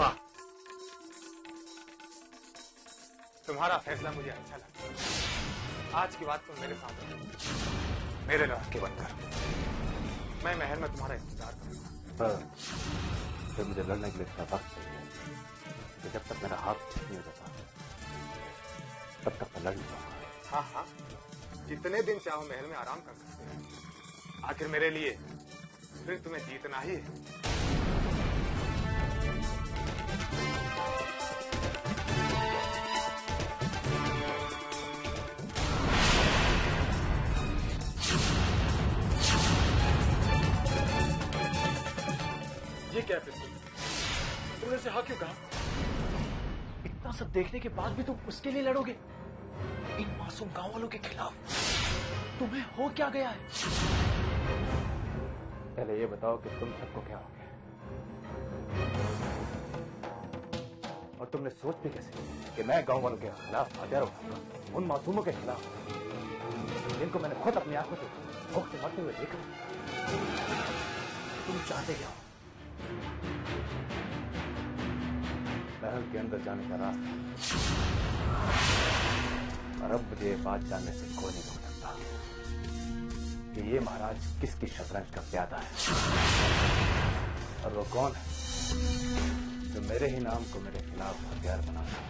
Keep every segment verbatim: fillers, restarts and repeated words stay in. वाह, तुम्हारा फैसला मुझे अच्छा लगा। आज की बात तुम मेरे साथ मेरे लड़के बनकर, मैं महल में तुम्हारा इंतजार करूंगा। पर फिर मुझे लड़ने के लिए इतना वक्त चाहिए। जब तक मेरा हाथ ठीक नहीं हो जाता तब तक मैं लड़ नहीं पाऊंगा। हाँ हाँ, जितने दिन चाहो महल में आराम कर सकते हैं। आखिर मेरे लिए फिर तुम्हें जीतना ही है। क्या तुमने से हाँ क्यों कहा? इतना सब देखने के बाद भी तुम उसके लिए लड़ोगे? इन मासूम गांव वालों के खिलाफ तुम्हें हो क्या गया है? पहले ये बताओ कि तुम सबको क्या हो गया, और तुमने सोच भी कैसे कि मैं गांव वालों के खिलाफ हथियार उठाऊंगा, उन मासूमों के खिलाफ जिनको मैंने खुद अपनी आंखों से भूख से मरते हुए देखा। तुम चाहते क्या हो? महल के अंदर जाने का रास्ता, और अब मुझे बात जानने से कोई नहीं रोक सकता कि ये महाराज किसकी शतरंज का प्यादा है, और वो कौन है जो मेरे ही नाम को मेरे खिलाफ हथियार बनाता है।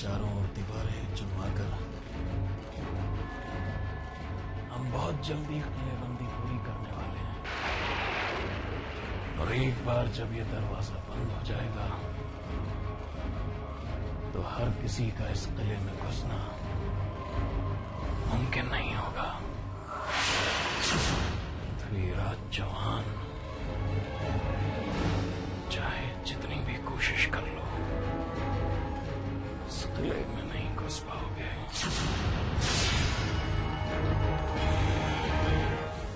चारों ओर दीवारें जमाकर हम बहुत जल्दी किलेबंदी पूरी करने वाले हैं, और एक बार जब ये दरवाजा बंद हो जाएगा तो हर किसी का इस किले में घुसना मुमकिन नहीं होगा। पृथ्वीराज चौहान चाहे जितनी भी कोशिश कर लो किले में नहीं घुस पाओगे,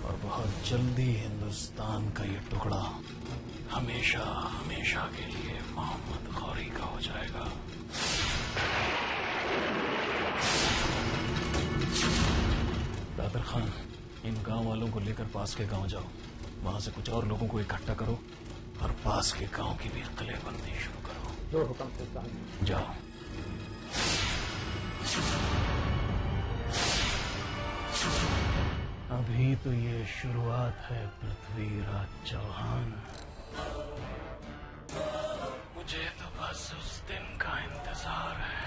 और बहुत जल्दी हिंदुस्तान का ये टुकड़ा हमेशा हमेशा के लिए मोहम्मद गौरी का हो जाएगा। दादर खान, इन गांव वालों को लेकर पास के गांव जाओ, वहां से कुछ और लोगों को इकट्ठा करो और पास के गांव की भी किलेबंदी शुरू करो। जो हुक्म सुल्तान। जाओ। अभी तो ये शुरुआत है पृथ्वीराज चौहान, मुझे तो बस उस दिन का इंतजार है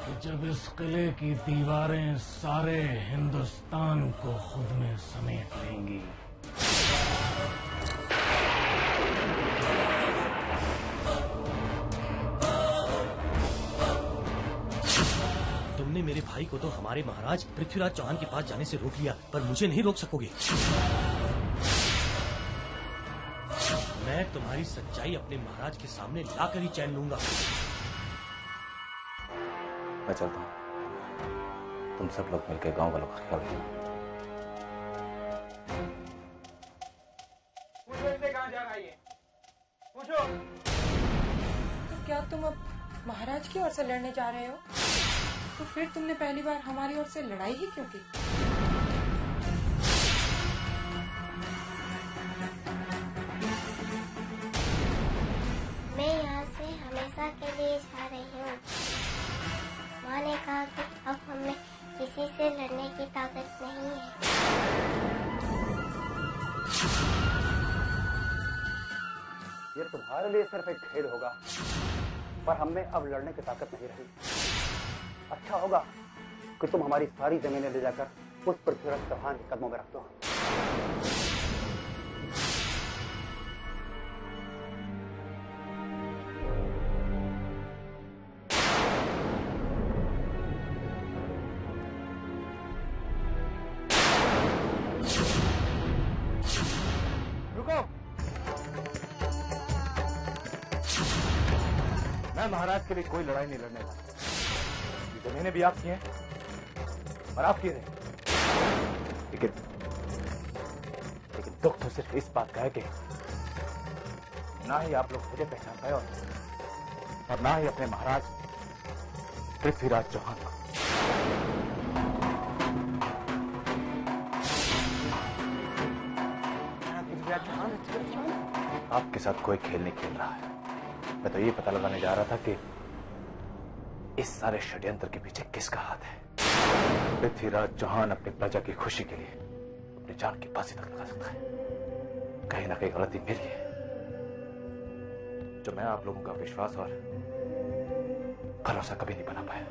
कि जब इस किले की दीवारें सारे हिंदुस्तान को खुद में समेट लेंगी। तुमने मेरे भाई को तो हमारे महाराज पृथ्वीराज चौहान के पास जाने से रोक लिया, पर मुझे नहीं रोक सकोगे। मैं तुम्हारी सच्चाई अपने महाराज के सामने लाकर ही चैन लूंगा। मैं चलता हूँ, तुम सब लोग मिलकर गांव वालों का ख्याल रखना। कहाँ जा रही है? पूछो। तो क्या तुम अब महाराज की ओर से लड़ने जा रहे हो? तो फिर तुमने पहली बार हमारी ओर से लड़ाई ही क्यों की? मैं यहाँ से हमेशा के लिए जा रही हूँ। माँ ने कहा कि अब हमें किसी से लड़ने की ताकत नहीं है। ये तुम्हारे लिए सिर्फ एक खेल होगा, पर हमें अब लड़ने की ताकत नहीं रही। अच्छा होगा कि तुम हमारी सारी जमीनें ले जाकर उस पृथ्वीराज चौहान के कदमों में रख दो। रुको, मैं महाराज के लिए कोई लड़ाई नहीं लड़ने वाला। जमीने भी आपकी हैं और आपकी नहीं, लेकिन लेकिन दुख तो सिर्फ इस बात का है कि ना ही आप लोग मुझे पहचान पाए और, और ना ही अपने महाराज पृथ्वीराज चौहान को। आपके साथ कोई खेल नहीं खेल रहा है। मैं तो ये पता लगाने जा रहा था कि इस सारे षड्यंत्र के पीछे किसका हाथ है। पृथ्वीराज चौहान अपनी प्रजा की खुशी के लिए अपनी जान की फांसी तक लगा सकता है। कहीं ना कहीं गलती मेरी है जो मैं आप लोगों का विश्वास और भरोसा कभी नहीं बना पाया।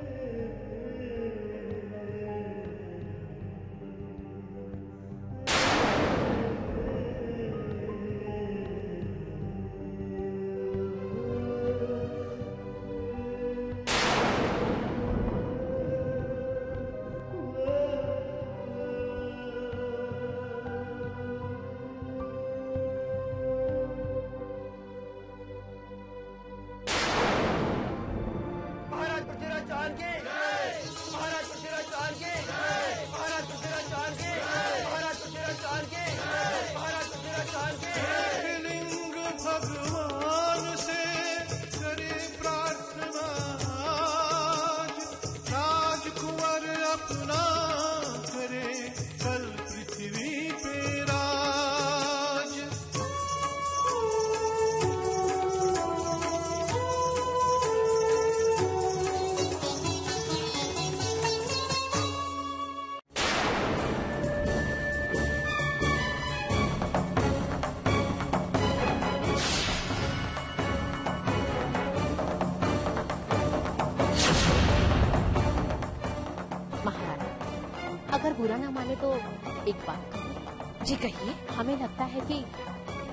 बुरा ना माने तो एक बात जी कहिए। हमें लगता है कि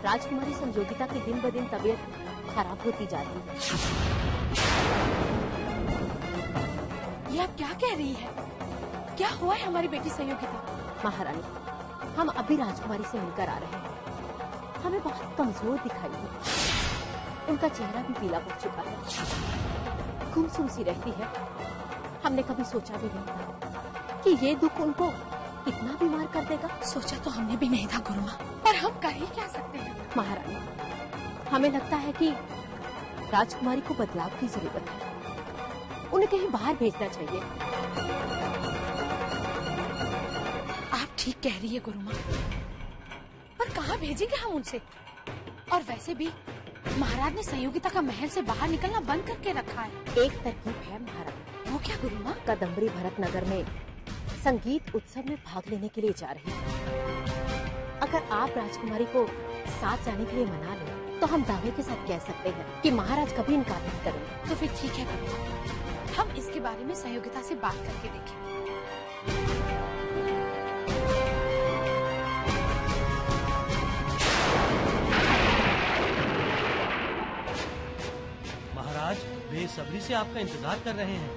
राजकुमारी संजोगिता की दिन ब दिन तबीयत खराब होती जाती है। ये आप क्या कह रही है? क्या हुआ है हमारी बेटी संजोगिता? महारानी, हम अभी राजकुमारी से मिलकर आ रहे हैं। हमें बहुत कमजोर दिखाई दी। उनका चेहरा भी पीला हो चुका है। गुमसुम सी रहती है। हमने कभी सोचा भी नहीं था कि ये दुख उनको इतना बीमार कर देगा। सोचा तो हमने भी नहीं था गुरुमा, पर हम कर ही क्या सकते हैं। महारानी, हमें लगता है कि राजकुमारी को बदलाव की जरूरत है। उन्हें कहीं बाहर भेजना चाहिए। आप ठीक कह रही है गुरुमा, पर कहाँ भेजेंगे हम उनसे? और वैसे भी महाराज ने संयोगिता का महल से बाहर निकलना बंद करके रखा है। एक तरकीब है महाराज। वो क्या गुरुमा? कादम्बरी भरत नगर में संगीत उत्सव में भाग लेने के लिए जा रही है। अगर आप राजकुमारी को साथ जाने के लिए मना लें, तो हम दावे के साथ कह सकते हैं कि महाराज कभी इनकार नहीं करेंगे। तो फिर ठीक है गुरुमा, हम इसके बारे में संयोगिता से बात करके देखें। महाराज बेसब्री से आपका इंतजार कर रहे हैं।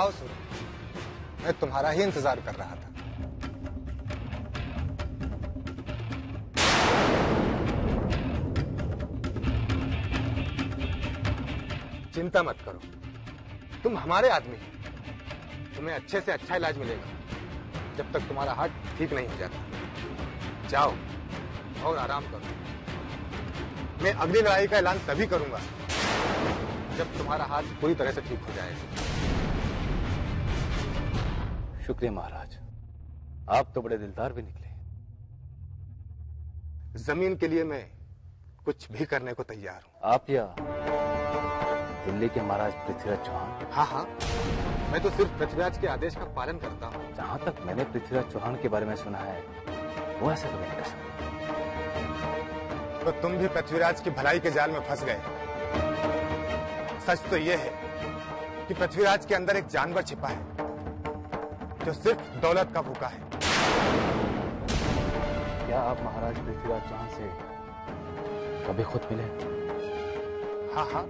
आओ सुनो, मैं तुम्हारा ही इंतजार कर रहा था। चिंता मत करो, तुम हमारे आदमी हो। तुम्हें अच्छे से अच्छा इलाज मिलेगा जब तक तुम्हारा हाथ ठीक नहीं हो जाता। जाओ और आराम करो। मैं अगली लड़ाई का ऐलान तभी करूंगा जब तुम्हारा हाथ पूरी तरह से ठीक हो जाएगा। शुक्रिया महाराज, आप तो बड़े दिलदार भी निकले। जमीन के लिए मैं कुछ भी करने को तैयार हूँ। आप या दिल्ली के महाराज पृथ्वीराज चौहान? हाँ हाँ, मैं तो सिर्फ पृथ्वीराज के आदेश का पालन करता हूँ। जहाँ तक मैंने पृथ्वीराज चौहान के बारे में सुना है, वो ऐसा कभी नहीं कर सकते। तो तुम भी पृथ्वीराज की भलाई के जाल में फंस गए। सच तो ये है कि पृथ्वीराज के अंदर एक जानवर छिपा है जो सिर्फ दौलत का भूखा है। क्या आप महाराज पृथ्वीराज चौहान से कभी खुद मिले? हाँ हाँ,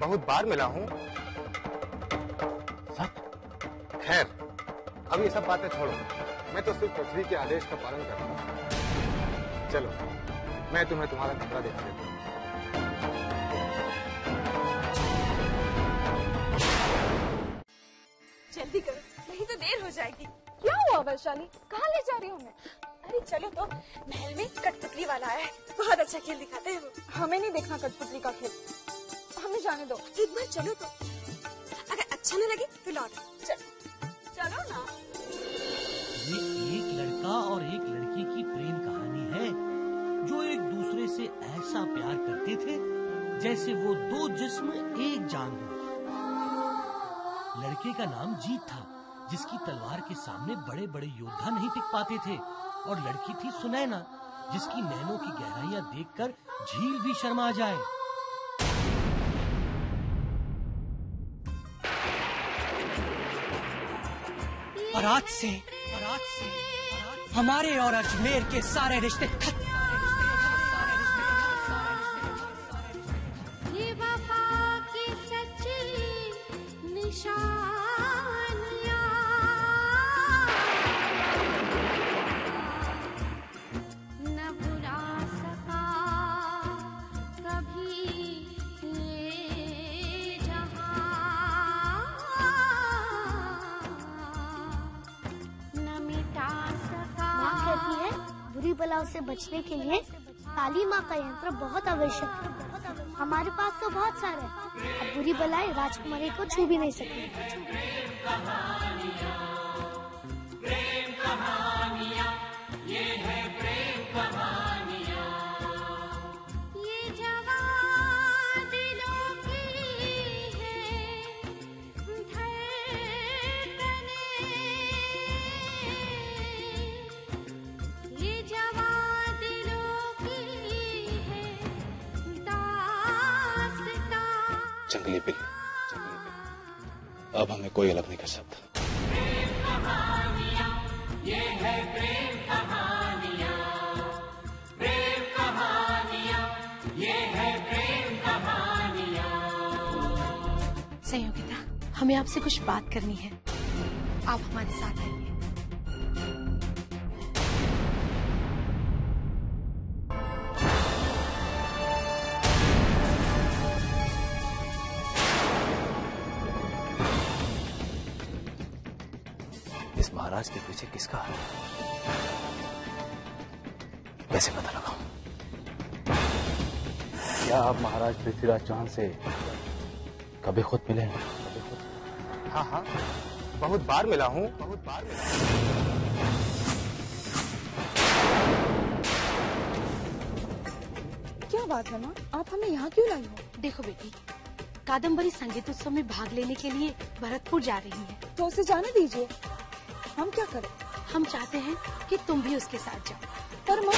बहुत बार मिला हूँ। खैर, अब ये सब बातें छोड़ो। मैं तो सिर्फ पृथ्वी के आदेश का पालन करता हूँ। चलो, मैं तुम्हें तुम्हारा कमरा दिखा देता हूँ। जल्दी करो नहीं तो देर हो जाएगी। क्या हुआ वैशाली, कहाँ ले जा रही हूँ मैं? अरे चलो तो, महल में कठपुतली वाला आया है, बहुत अच्छा खेल दिखाते हैं वो। हमें नहीं देखना कठपुतली का खेल, हमें जाने दो। एक बार चलो तो, अगर अच्छा न लगे तो लौट। चलो चलो ना। ये एक लड़का और एक लड़की की प्रेम कहानी है जो एक दूसरे से ऐसा प्यार करते थे जैसे वो दो जिस्म एक जान हो। लड़के का नाम जीत था जिसकी तलवार के सामने बड़े बड़े योद्धा नहीं टिक पाते थे, और लड़की थी सुनैना जिसकी नैनों की गहराइयां देखकर झील भी शर्मा जाए। और आज से हमारे और अजमेर के सारे रिश्ते खत्म। उसे बचने के लिए तालीम का यंत्र बहुत आवश्यक है। हमारे पास तो बहुत सारे हैं। अब बुरी बलाएं राजकुमारी को छू भी नहीं सकती। जंगली बिल्ली, अब हमें कोई अलग नहीं कर सकता। प्रेम कहानियां, ये है प्रेम कहानियां, प्रेम कहानियां, ये है प्रेम कहानियां। संयोगिता, हमें आपसे कुछ बात करनी है, आप हमारे साथ आइए। महाराज के पीछे किसका हाथ है, कैसे पता लगाऊं? क्या आप महाराज पृथ्वीराज चौहान से कभी खुद मिले हैं? कभी खुद? हाँ हाँ, बहुत बार मिला हूँ, बहुत बार मिला हूं। क्या बात है माँ, आप हमें यहाँ क्यों लाई हो? देखो बेटी, कादम्बरी संगीत उत्सव में भाग लेने के लिए भरतपुर जा रही है, तो उसे जाने दीजिए। हम क्या करें? हम चाहते हैं कि तुम भी उसके साथ जाओ। पर मां,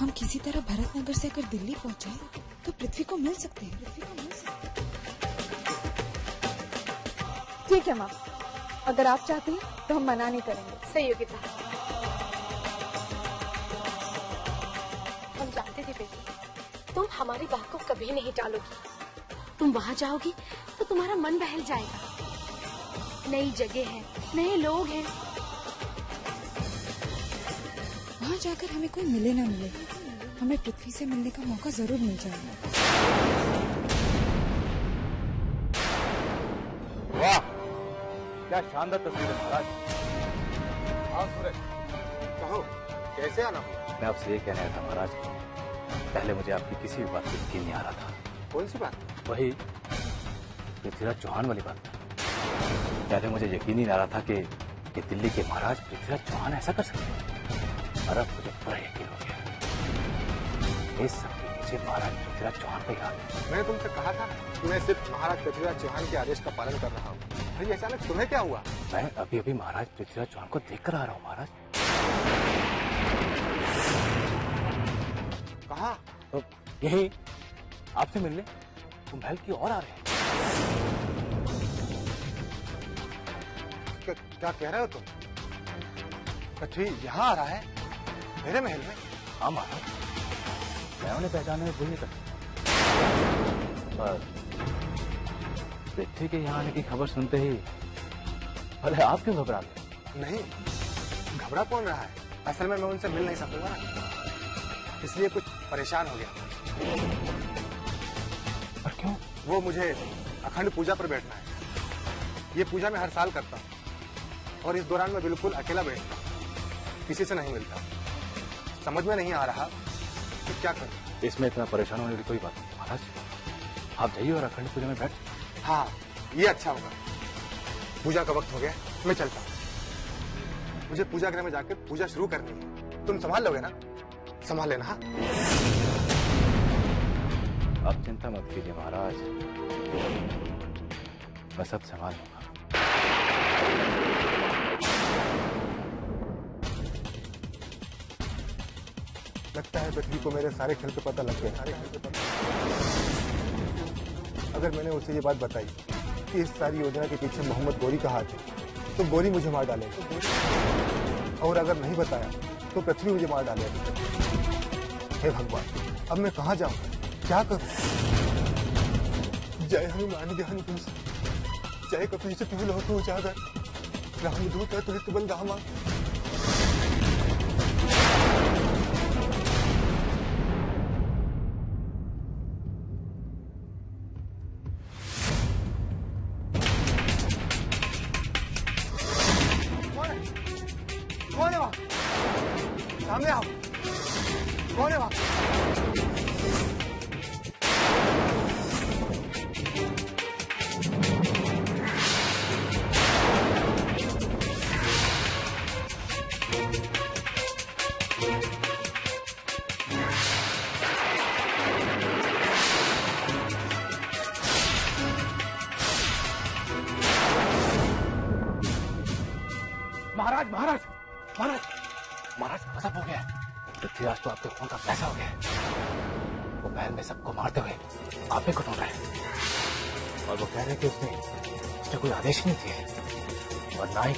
हम किसी तरह भरत नगर से अगर दिल्ली पहुंचे तो पृथ्वी को मिल सकते हैं। पृथ्वी को मिल सकते हैं। ठीक है मां, अगर आप चाहते हैं तो हम मना नहीं करेंगे। संयोगिता, हम जानते थे बेटी, तुम हमारी बात को कभी नहीं टालोगी। तुम वहाँ जाओगी तो तुम्हारा मन बहल जाएगा। नई जगह है, नए लोग हैं, वहाँ जाकर हमें कोई मिले ना मिले, हमें पृथ्वी से मिलने का मौका जरूर मिल जाएगा। वाह, क्या शानदार तस्वीर है महाराज। आओ सूरज, कहो कैसे आना हुआ? मैं आपसे ये कहना था महाराज, पहले मुझे आपकी किसी भी बात पर यकीन नहीं आ रहा था। कौन सी बात? वही पृथ्वीराज चौहान वाली बात। पहले मुझे यकीन ही नहीं आ रहा था कि, कि दिल्ली के महाराज पृथ्वीराज चौहान ऐसा कर सकते हैं, और अब मुझे पूरा यकीन हो गया। इस सबके पीछे महाराज पृथ्वीराज चौहान का हाथ है। मैंने तुमसे कहा था, मैं सिर्फ महाराज पृथ्वीराज चौहान के आदेश का पालन कर रहा हूँ। अरे अचानक तुम्हें क्या हुआ? मैं अभी अभी महाराज पृथ्वीराज चौहान को देख कर आ रहा हूँ। महाराज कहा? तो यही आपसे मिलने तुम महल की ओर आ रहे हैं। क्या कह रहे हो तुम? पृथ्वी यहाँ आ रहा है मेरे महल में? हाँ महाराज, मैं उन्हें पहचानने में भूल नहीं सकता, पर पृथ्वी के यहाँ आने की खबर सुनते ही भले आप क्यों घबरा गए? नहीं, घबरा कौन रहा है, असल में मैं उनसे मिल नहीं सकूंगा, इसलिए कुछ परेशान हो गया। पर क्यों? वो मुझे अखंड पूजा पर बैठना है। ये पूजा मैं हर साल करता हूँ और इस दौरान मैं बिल्कुल अकेला बैठता हूँ, किसी से नहीं मिलता। समझ में नहीं आ रहा तो क्या करूँ। इसमें इतना परेशान होने की कोई बात नहीं महाराज, आप जाइए और अखंड पूजा में बैठ। हाँ ये अच्छा होगा। पूजा का वक्त हो गया, मैं चलता हूँ। मुझे पूजा गृह में जाकर पूजा शुरू करनी है। तुम संभाल लोगे ना? संभाल लेना। हाँ आप चिंता मत कीजिए महाराज, मैं सब संभाल लूंगा। लगता है पृथ्वी को मेरे सारे खेल का पता लग गया। सारे खेल का पता। अगर मैंने उसे ये बात बताई कि इस सारी योजना के पीछे मोहम्मद गौरी का हाथ है तो गौरी मुझे मार डालेगा, और अगर नहीं बताया तो पृथ्वी मुझे मार डालेगा। हे भगवान, अब मैं कहाँ जाऊँ, क्या करूँ? जय हनुमान ज्ञान कुंज, जय कपीश तिहु लोक उजागर, रामदूत अतुलित बल धामा।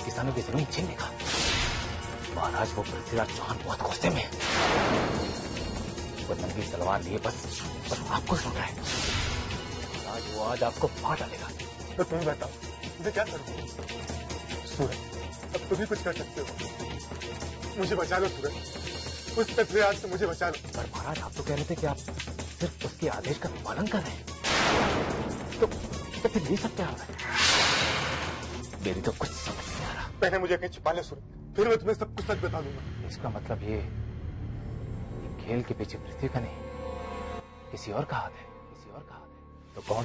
किसानों की जमीन छीनने का। महाराज वो पृथ्वीराज चौहान बहुत गुस्से में, वो नंगी तलवार लिए बस बस आपको सुन रहा है। महाराज वो आज आपको मार डालेगा। तो तुम बताओ मैं क्या करूँ? सूरज अब तुम ही कुछ कर सकते हो, मुझे बचा लो सूरज, उस पृथ्वीराज से मुझे बचा लो। पर महाराज आप तो कह रहे थे कि आप सिर्फ उसके आदेश का पालन कर रहे हैं, तो, तो फिर ले सकते हैं। मेरी तो कुछ पहले मुझे कहीं छिपा ले सूरज, फिर मैं तुम्हें सब कुछ सच बता दूंगा। इसका मतलब ये खेल के पीछे पृथ्वी का नहीं किसी और का हाथ है, किसी और का हाथ है। तो कौन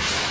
है?